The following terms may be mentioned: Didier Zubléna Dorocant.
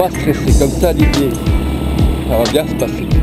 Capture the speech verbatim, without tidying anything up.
pas te laisser comme ça, Didier. Ça va bien se passer.